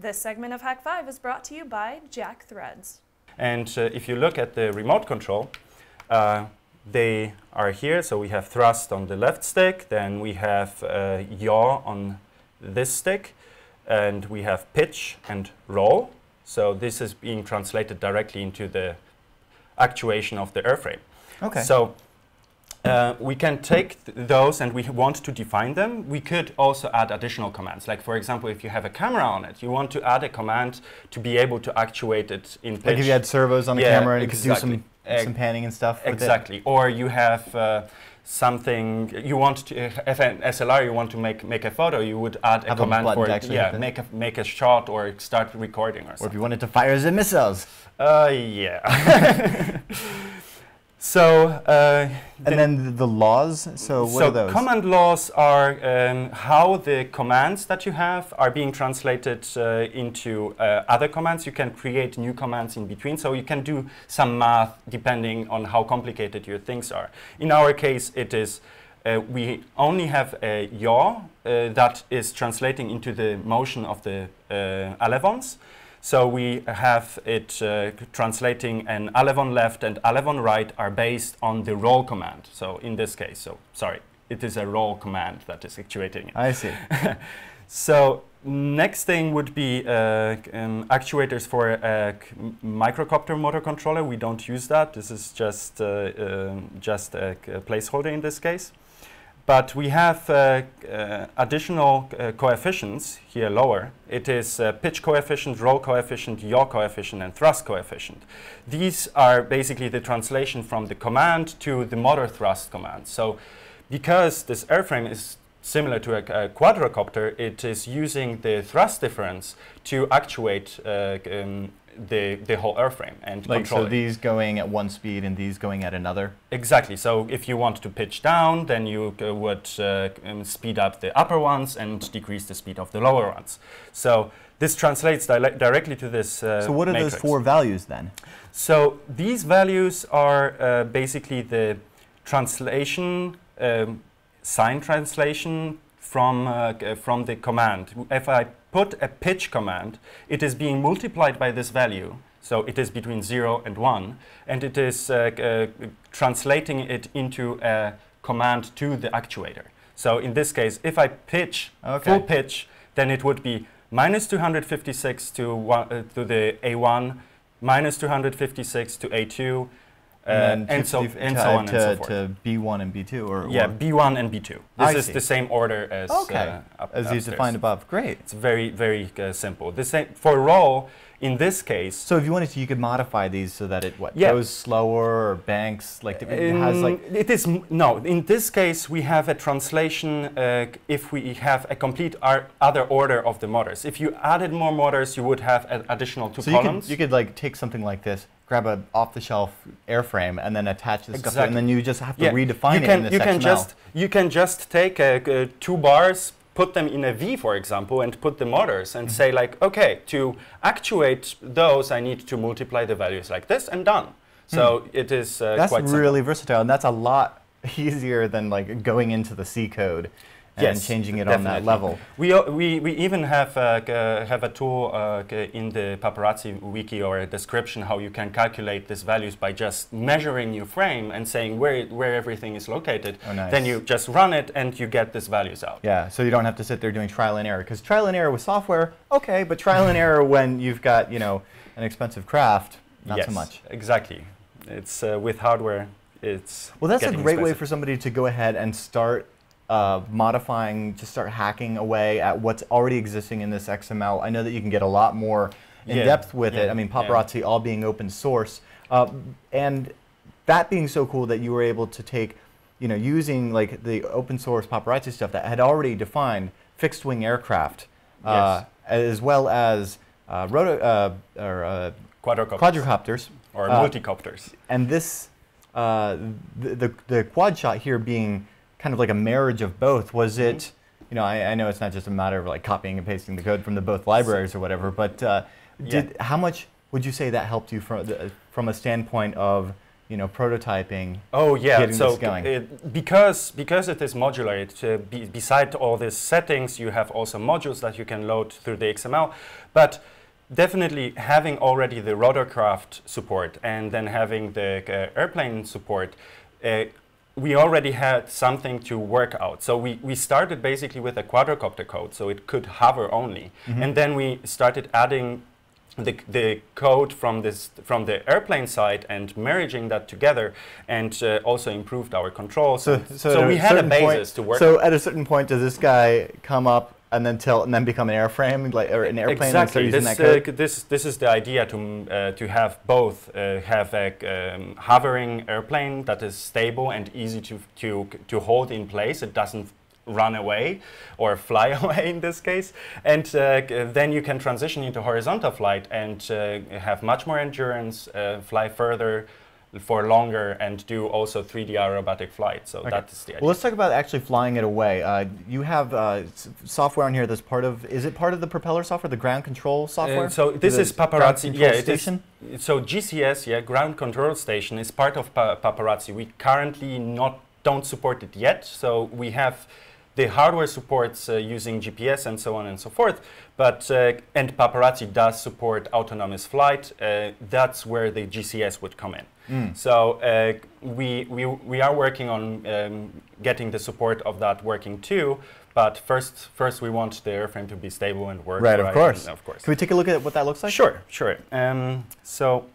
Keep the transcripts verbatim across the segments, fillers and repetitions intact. This segment of Hak five is brought to you by Jack Threads. And uh, if you look at the remote control, uh, they are here. So we have thrust on the left stick, then we have uh, yaw on this stick, and we have pitch and roll. So this is being translated directly into the actuation of the airframe. Okay. So uh, we can take th those and we want to define them. We could also add additional commands. Like, for example, if you have a camera on it, you want to add a command to be able to actuate it in pitch. Like if you had servos on the yeah, camera, and exactly. you could do some some panning and stuff with exactly it. Or you have uh, something you want to uh, if an S L R you want to make make a photo, you would add have a command a for it, yeah make a make a shot or start recording or, or something. If you wanted to fire the missiles, uh yeah so uh, and then the laws, so what so are those command laws are um, how the commands that you have are being translated uh, into uh, other commands. You can create new commands in between, so you can do some math depending on how complicated your things are. In our case, it is uh, we only have a yaw uh, that is translating into the motion of the uh, elevons. So we have it uh, translating an elevon left and elevon right are based on the roll command. So in this case, so sorry, it is a roll command that is actuating it. I see. So next thing would be uh, um, actuators for a microcopter motor controller. We don't use that. This is just, uh, uh, just a, a placeholder in this case. But we have uh, uh, additional uh, coefficients here lower. It is uh, pitch coefficient, roll coefficient, yaw coefficient, and thrust coefficient. These are basically the translation from the command to the motor thrust command. So because this airframe is similar to a, a quadrocopter, it is using the thrust difference to actuate uh, um, The, the whole airframe and like control. So it. These going at one speed and these going at another? Exactly. So if you want to pitch down, then you uh, would uh, um, speed up the upper ones and decrease the speed of the lower ones. So this translates directly to this uh, So what are matrix. Those four values then? So these values are uh, basically the translation, um, sign translation from, uh, from the command. If I put a pitch command, it is being multiplied by this value, so it is between zero and one, and it is uh, uh, translating it into a command to the actuator. So in this case, if I pitch, okay. full pitch, then it would be minus two hundred fifty-six to, one, uh, to the A one, minus two hundred fifty-six to A two, Uh, and, and, so, and so on to, and so forth. To B one and B two? Or yeah, or B one and B two. This I is see. the same order as okay. uh, up, as you defined above. Great. It's very, very uh, simple. The same for roll, in this case... So if you wanted to, you could modify these so that it what, yeah. goes slower or banks? Like it has like... It is, no, in this case, we have a translation uh, if we have a complete other order of the motors. If you added more motors, you would have an additional two so columns. So you could, you could like take something like this, grab an off-the-shelf airframe and then attach this exactly. stuff, and then you just have to yeah. redefine you can, it in this you can just You can just take a, a two bars, put them in a V, for example, and put the motors and mm-hmm. say like, okay, to actuate those, I need to multiply the values like this, and done. So mm. it is uh, that's quite That's really simple. versatile, and that's a lot easier than like going into the C code. Yes, and changing it definitely. on that level. We, uh, we, we even have, uh, uh, have a tool uh, in the Paparazzi wiki or a description how you can calculate these values by just measuring your frame and saying where, it, where everything is located. Oh, nice. Then you just run it and you get these values out. Yeah, so you don't have to sit there doing trial and error. Because trial and error with software, okay, but trial and error when you've got, you know, an expensive craft, not yes, so much. Exactly. It's uh, with hardware, it's Well, that's a great expensive. way for somebody to go ahead and start Uh, modifying, to start hacking away at what's already existing in this X M L. I know that you can get a lot more in yeah, depth with yeah, it. I mean, Paparazzi yeah. all being open source. Uh, and that being so cool that you were able to take, you know, using like the open source Paparazzi stuff that had already defined fixed wing aircraft, uh, yes. as well as uh, roto uh, or, uh, quadrocopters. quadrocopters. Or uh, multicopters. And this, uh, the, the, the quad shot here being kind of like a marriage of both. Was it, you know, I, I know it's not just a matter of like copying and pasting the code from the both libraries or whatever, but uh, did, yeah. how much would you say that helped you from, the, from a standpoint of you know, prototyping. Oh yeah, getting so this going. It, because because it is modular, it, uh, be, beside all these settings, you have also modules that you can load through the X M L. But definitely having already the rotorcraft support and then having the uh, airplane support, uh, we already had something to work out. So we, we started basically with a quadrocopter code, so it could hover only. Mm-hmm. And then we started adding the, the code from, this, from the airplane side and merging that together, and uh, also improved our controls. So, so, so we had a basis to work with. So at a certain point, does this guy come up and then tell, and then become an airframe, like or an airplane. Exactly. And this, that uh, this this is the idea to uh, to have both uh, have a um, hovering airplane that is stable and easy to to to hold in place. It doesn't run away or fly away in this case, and uh, then you can transition into horizontal flight and uh, have much more endurance, uh, fly further for longer, and do also three D aerobatic flight. So okay. That's the idea. Well, let's talk about actually flying it away. Uh, you have uh, software on here that's part of, is it part of the propeller software, the ground control software? Uh, so this is Paparazzi. Yeah, it is. So G C S, yeah, ground control station, is part of pa Paparazzi. We currently not don't support it yet. So we have the hardware supports uh, using G P S and so on and so forth, but uh, and Paparazzi does support autonomous flight. Uh, that's where the G C S would come in. Mm. So uh, we, we we are working on um, getting the support of that working too. But first, first we want the airframe to be stable and work. Right, right, of course, of course. Can we take a look at what that looks like? Sure, sure. Um, so.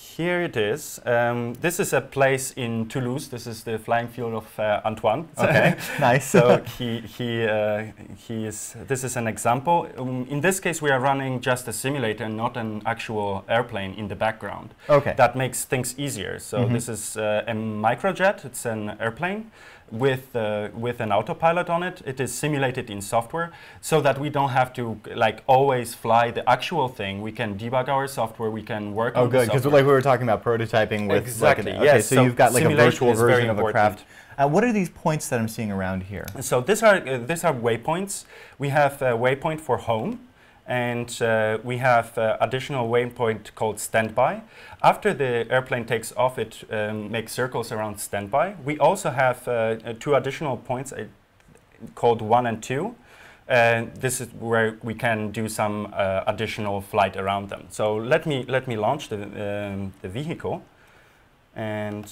Here it is. Um, this is a place in Toulouse. This is the flying field of uh, Antoine. Okay, nice. So he he uh, he is. This is an example. Um, in this case, we are running just a simulator, and not an actual airplane in the background. Okay, that makes things easier. So mm-hmm. This is uh, a microjet. It's an airplane with uh, with an autopilot on it. It is simulated in software, so that we don't have to like always fly the actual thing. We can debug our software. We can work. Oh, on good, because like we were talking about prototyping with. Exactly. Like an, okay, yes. So, so you've got like a virtual version of a craft. Uh, what are these points that I'm seeing around here? So these are uh, these are waypoints. We have a waypoint for home. And uh, we have uh, additional waypoint called standby. After the airplane takes off, it um, makes circles around standby. We also have uh, two additional points uh, called one and two. Uh, this is where we can do some uh, additional flight around them. So let me let me launch the um, the vehicle, and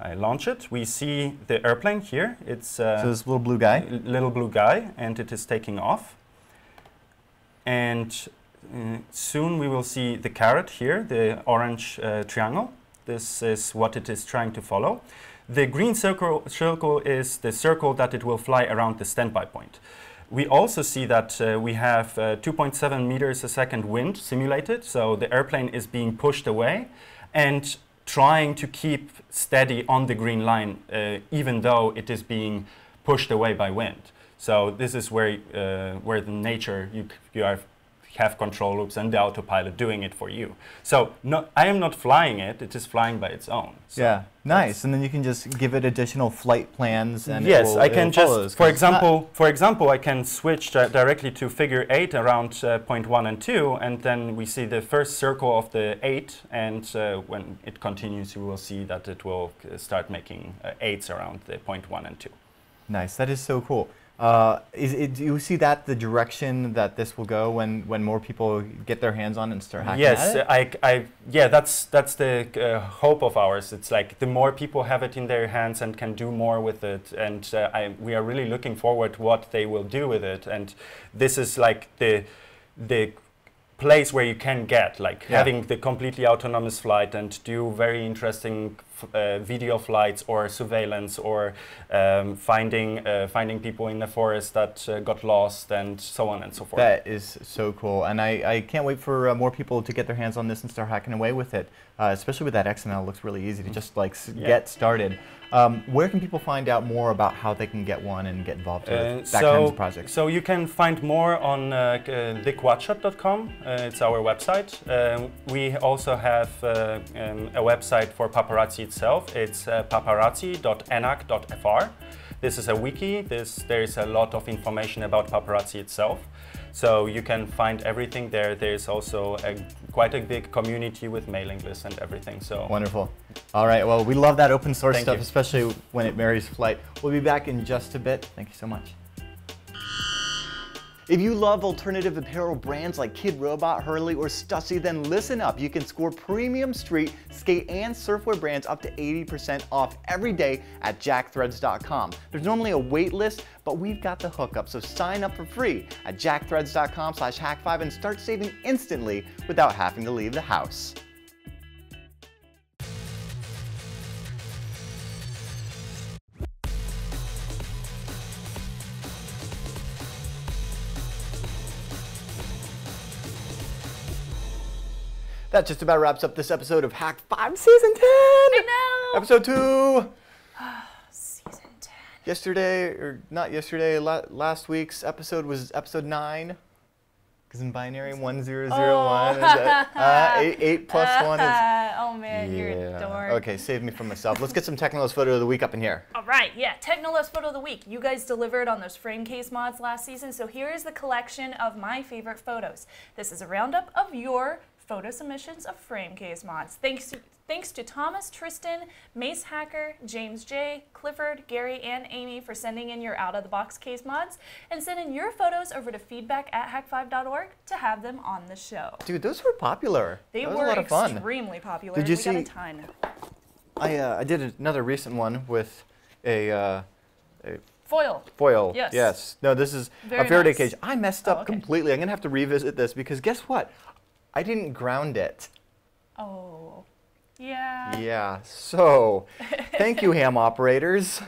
I launch it. We see the airplane here. It's uh, so this little blue guy. Little blue guy, and it is taking off. And uh, soon we will see the carrot here, the orange uh, triangle. This is what it is trying to follow. The green circle, circle is the circle that it will fly around the standby point. We also see that uh, we have uh, two point seven meters a second wind simulated, so the airplane is being pushed away and trying to keep steady on the green line, uh, even though it is being pushed away by wind. So this is where, uh, where the nature, you, you are, have control loops and the autopilot doing it for you. So no, I am not flying it, it is flying by its own. So yeah, nice. And then you can just give it additional flight plans and yes, it will, I can just, for example, for example, I can switch directly to figure eight around uh, point one and two, and then we see the first circle of the eight, and uh, when it continues, you will see that it will start making uh, eights around the point one and two. Nice, that is so cool. Uh, is it, do you see that the direction that this will go when, when more people get their hands on and start hacking yes, at it? I, I, yeah, that's, that's the uh, hope of ours. It's like the more people have it in their hands and can do more with it, and uh, I, we are really looking forward to what they will do with it. And this is like the, the place where you can get, like yeah. having the completely autonomous flight and do very interesting Uh, video flights or surveillance or um, finding uh, finding people in the forest that uh, got lost and so on and so forth. That is so cool, and I, I can't wait for uh, more people to get their hands on this and start hacking away with it. Uh, especially with that X M L, it looks really easy to just like s yeah. get started. Um, where can people find out more about how they can get one and get involved with uh, that so, kind of project? So you can find more on uh, uh, the quadshot dot com. Uh, it's our website. Uh, we also have uh, um, a website for Paparazzi itself. It's uh, paparazzi dot enac dot F R. This is a wiki. This, there is a lot of information about Paparazzi itself. So you can find everything there. There's also a, quite a big community with mailing lists and everything. So wonderful. All right. Well, we love that open source stuff, especially when it marries flight. We'll be back in just a bit. Thank you so much. If you love alternative apparel brands like Kid Robot, Hurley, or Stussy, then listen up. You can score premium street, skate, and surfwear brands up to eighty percent off every day at jack threads dot com. There's normally a wait list, but we've got the hookup, so sign up for free at jack threads dot com slash hack five and start saving instantly without having to leave the house. That just about wraps up this episode of Hack five Season ten! I know! Episode two! Season ten. Yesterday, or not yesterday, la last week's episode was episode nine. Because in binary, one zero zero one oh. is that, uh, eight, eight plus uh, one is... Oh man, yeah. You're a dork. Okay, save me from myself. Let's get some Technolo's Photo of the Week up in here. All right, yeah, Technolo's Photo of the Week. You guys delivered on those frame case mods last season, so here is the collection of my favorite photos. This is a roundup of your photo submissions of frame case mods. Thanks to, thanks to Thomas, Tristan, Mace Hacker, James J, Clifford, Gary, and Amy for sending in your out-of-the-box case mods and sending your photos over to feedback at hack five dot org to have them on the show. Dude, those were popular. They that was were a lot of fun. extremely popular. Did you we see? Got a ton. I uh, I did another recent one with a. Uh, a Foil. Foil, yes. yes. No, this is Very a Faraday nice. cage. I messed up oh, okay. completely. I'm gonna have to revisit this because guess what? I didn't ground it. Oh, yeah. Yeah, so thank you, ham operators.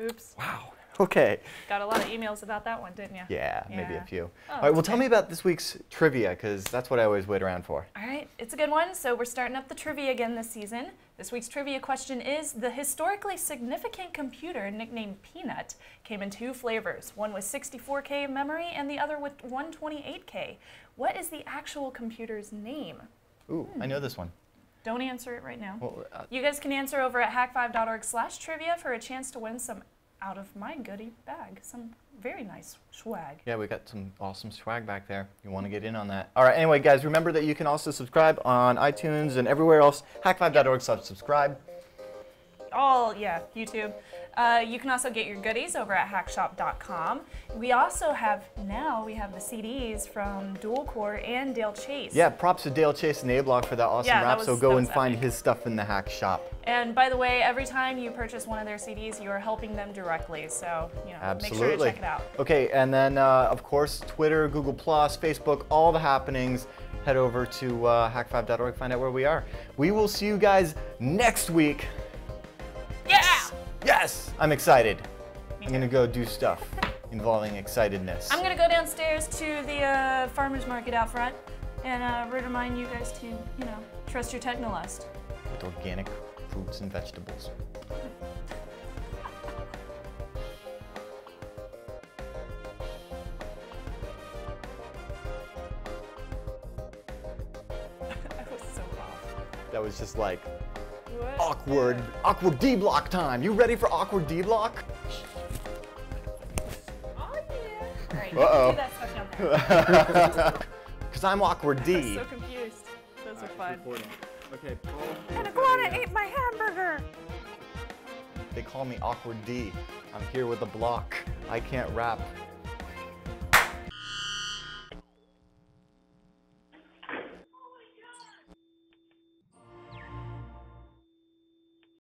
Oops. Wow, okay. Got a lot of emails about that one, didn't you? Yeah, yeah. Maybe a few. Oh, all right, well, okay. Tell me about this week's trivia, because that's what I always wait around for. All right, it's a good one. So we're starting up the trivia again this season. This week's trivia question is, the historically significant computer nicknamed Peanut came in two flavors, one with sixty-four K memory and the other with one twenty-eight K. What is the actual computer's name? Ooh, hmm. I know this one. Don't answer it right now. Well, uh, you guys can answer over at hack five dot org slash trivia for a chance to win some out of my goodie bag, some very nice swag. Yeah, we got some awesome swag back there. You want to get in on that. All right, anyway, guys, remember that you can also subscribe on iTunes and everywhere else, hack five dot org slash subscribe. All, yeah, YouTube. Uh, you can also get your goodies over at hack shop dot com. We also have, now we have the C Ds from DualCore and Dale Chase. Yeah, props to Dale Chase and A-Block for that awesome yeah, rap, that was, so go and find epic. his stuff in the Hack Shop. And by the way, every time you purchase one of their C Ds, you are helping them directly, so you know, Absolutely. make sure to check it out. Okay, and then uh, of course, Twitter, Google plus, Facebook, all the happenings. Head over to uh, hack five dot org, find out where we are. We will see you guys next week. Yes! I'm excited. I'm gonna go do stuff involving excitedness. I'm gonna go downstairs to the uh, farmer's market out front and uh, remind you guys to, you know, trust your Technolust. With organic fruits and vegetables. I was so off. That was just like, What? Awkward, awkward D-block time. You ready for awkward D-block? Oh, yeah. Right, uh-oh. Because I'm awkward D. I'm so confused. Those are fun. Okay, and Iguana ate my hamburger. They call me awkward D. I'm here with a block. I can't rap.